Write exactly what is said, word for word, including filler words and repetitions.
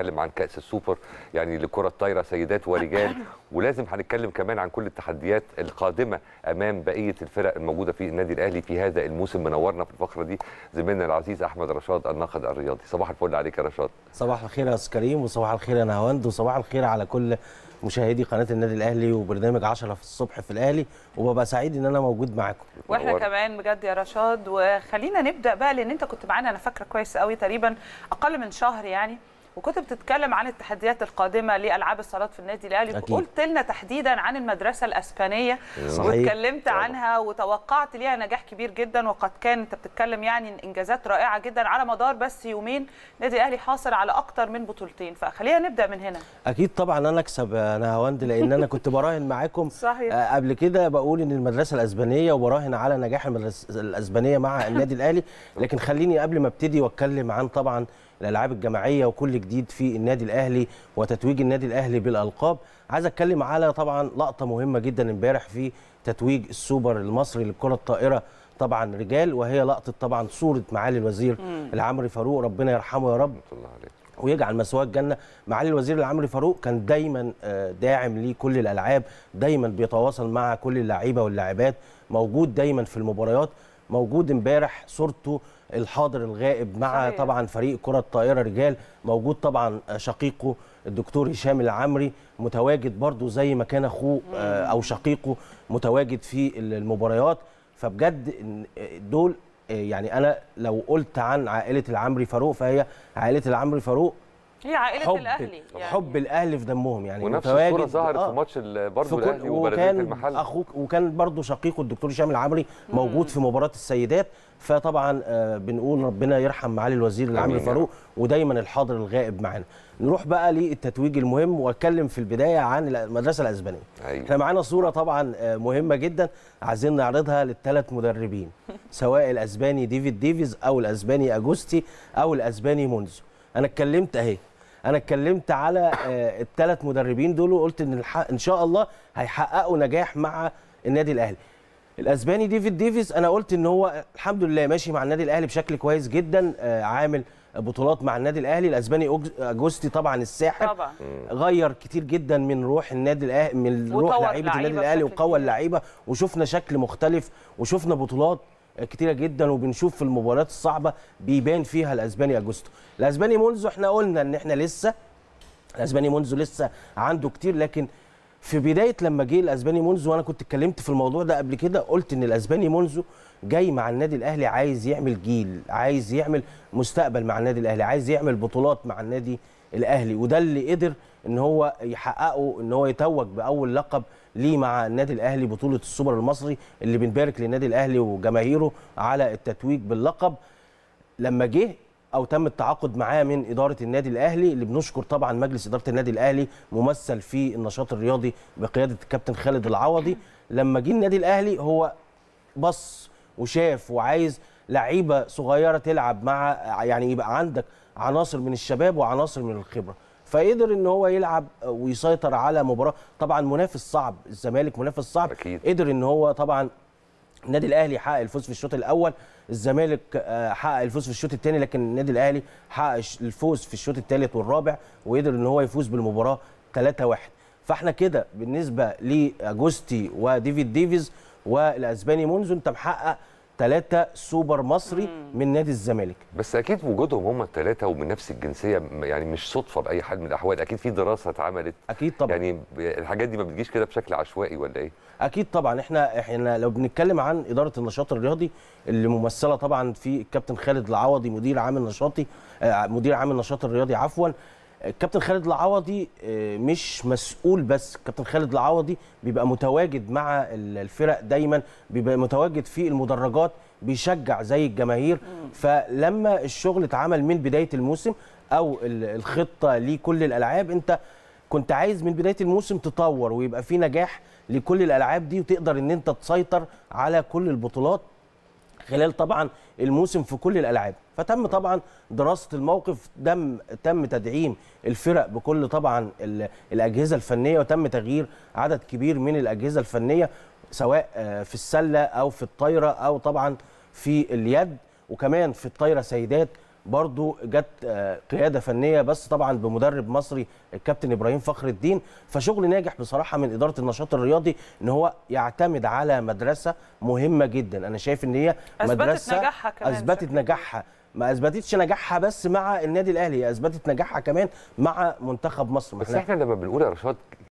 هنتكلم عن كأس السوبر يعني لكرة الطايرة سيدات ورجال، ولازم هنتكلم كمان عن كل التحديات القادمة امام بقية الفرق الموجودة في النادي الاهلي في هذا الموسم. منورنا في الفقرة دي زميلنا العزيز احمد رشاد الناقد الرياضي. صباح الفل عليك يا رشاد. صباح الخير يا استاذ كريم، وصباح الخير يا نهاوند، وصباح الخير على كل مشاهدي قناه النادي الاهلي وبرنامج عشرة في الصبح في الاهلي، وببقى سعيد ان انا موجود معاكم. واحنا ورد. كمان بجد يا رشاد، وخلينا نبدا بقى لان انت كنت معانا انا فاكره كويس قوي تقريبا اقل من شهر يعني، وكنت بتتكلم عن التحديات القادمه لالعاب الصالات في النادي الاهلي، وقلت لنا تحديدا عن المدرسه الاسبانيه واتكلمت عنها وتوقعت ليها نجاح كبير جدا، وقد كان انت بتتكلم يعني انجازات رائعه جدا على مدار بس يومين النادي الاهلي حاصل على اكتر من بطولتين، فخلينا نبدا من هنا. اكيد طبعا انا اكسب نهاوند لان انا كنت براهن معاكم صحيح. قبل كده بقول ان المدرسه الاسبانيه وبراهن على نجاح المدرسه الاسبانيه مع النادي الاهلي، لكن خليني قبل ما ابتدي واتكلم عن طبعا الالعاب الجماعيه وكل جديد في النادي الاهلي وتتويج النادي الاهلي بالالقاب، عايز اتكلم على طبعا لقطه مهمه جدا امبارح في تتويج السوبر المصري للكره الطائره طبعا رجال، وهي لقطه طبعا صوره معالي الوزير العامري فاروق، ربنا يرحمه يا رب ويجعل مسواه الجنه. معالي الوزير العامري فاروق كان دايما داعم لكل الالعاب، دايما بيتواصل مع كل اللعيبه واللاعبات، موجود دايما في المباريات، موجود امبارح صورته الحاضر الغائب مع طبعا فريق كرة الطائرة رجال، موجود طبعا شقيقه الدكتور هشام العامري متواجد برضو زي ما كان اخوه او شقيقه متواجد في المباريات. فبجد دول يعني انا لو قلت عن عائلة العامري فاروق فهي عائلة العامري فاروق، هي عائلة الاهلي يعني. حب الاهلي في دمهم يعني، ونفس الصورة ظهرت آه. في ماتش برضه الاهلي وبلدية المحل، اخوك وكان برضه شقيقه الدكتور هشام العامري موجود في مباراة السيدات. فطبعا آه بنقول ربنا يرحم معالي الوزير العامري فاروق ودايما الحاضر الغائب معانا. نروح بقى للتتويج المهم، واتكلم في البدايه عن المدرسه الاسبانيه. أيوة. احنا معانا صوره طبعا مهمه جدا عايزين نعرضها للثلاث مدربين سواء الاسباني ديفيد ديفيز او الاسباني اجوستي او الاسباني مونزو. انا اتكلمت اهي انا اتكلمت على الثلاث مدربين دول وقلت ان ان شاء الله هيحققوا نجاح مع النادي الاهلي. الاسباني ديفيد ديفيز انا قلت ان هو الحمد لله ماشي مع النادي الاهلي بشكل كويس جدا، عامل بطولات مع النادي الاهلي. الاسباني اجوستي طبعا الساحر طبعا غير كتير جدا من روح النادي الاهلي، من روح لعيبه النادي الاهلي، وقوى اللعيبه وشفنا شكل مختلف وشفنا بطولات كتيرة جدا، وبنشوف في المباريات الصعبه بيبان فيها الاسباني اجوستو. الاسباني مونزو احنا قلنا ان احنا لسه الاسباني مونزو لسه عنده كتير، لكن في بدايه لما جه الاسباني مونزو وانا كنت اتكلمت في الموضوع ده قبل كده، قلت ان الاسباني مونزو جاي مع النادي الاهلي عايز يعمل جيل، عايز يعمل مستقبل مع النادي الاهلي، عايز يعمل بطولات مع النادي الاهلي، وده اللي قدر ان هو يحققه، ان هو يتوج باول لقب ليه مع النادي الاهلي بطوله السوبر المصري، اللي بنبارك للنادي الاهلي وجماهيره على التتويج باللقب. لما جه او تم التعاقد معاه من اداره النادي الاهلي، اللي بنشكر طبعا مجلس اداره النادي الاهلي ممثل في النشاط الرياضي بقياده الكابتن خالد العوضي، لما جه النادي الاهلي هو بص وشاف وعايز لعيبه صغيره تلعب مع، يعني يبقى عندك عناصر من الشباب وعناصر من الخبره، فقدر ان هو يلعب ويسيطر على مباراه طبعا منافس صعب، الزمالك منافس صعب أكيد. قدر ان هو طبعا النادي الاهلي حقق الفوز في الشوط الاول، الزمالك حقق الفوز في الشوط الثاني، لكن النادي الاهلي حقق الفوز في الشوط الثالث والرابع وقدر ان هو يفوز بالمباراه ثلاثة واحد. فاحنا كده بالنسبه لاجوستي وديفيد ديفيز والاسباني مونزو انت محقق ثلاثة سوبر مصري من نادي الزمالك. بس اكيد وجودهم هم الثلاثه ومن نفس الجنسيه يعني مش صدفه باي حال من الاحوال، اكيد في دراسه اتعملت. اكيد طبعا يعني الحاجات دي ما بتجيش كده بشكل عشوائي ولا ايه؟ اكيد طبعا احنا احنا لو بنتكلم عن اداره النشاط الرياضي اللي ممثله طبعا في الكابتن خالد العوضي مدير عام النشاطي مدير عام النشاط الرياضي عفوا الكابتن خالد العوضي مش مسؤول بس، الكابتن خالد العوضي بيبقى متواجد مع الفرق دايما، بيبقى متواجد في المدرجات بيشجع زي الجماهير. فلما الشغل اتعمل من بداية الموسم او الخطة لكل الالعاب، انت كنت عايز من بداية الموسم تطور ويبقى في نجاح لكل الالعاب دي، وتقدر ان انت تسيطر على كل البطولات خلال طبعا الموسم في كل الالعاب. فتم طبعا دراسه الموقف، تم تم تدعيم الفرق بكل طبعا الاجهزه الفنيه، وتم تغيير عدد كبير من الاجهزه الفنيه سواء في السله او في الطايره او طبعا في اليد، وكمان في الطايره سيدات برضو جت قياده فنيه، بس طبعا بمدرب مصري الكابتن ابراهيم فخر الدين. فشغل ناجح بصراحه من اداره النشاط الرياضي ان هو يعتمد على مدرسه مهمه جدا. انا شايف ان هي مدرسه نجاحها كمان اثبتت نجاحها، ما اثبتتش نجاحها بس مع النادي الاهلي، اثبتت نجاحها كمان مع منتخب مصر. بس احنا لما بنقول يا رشاد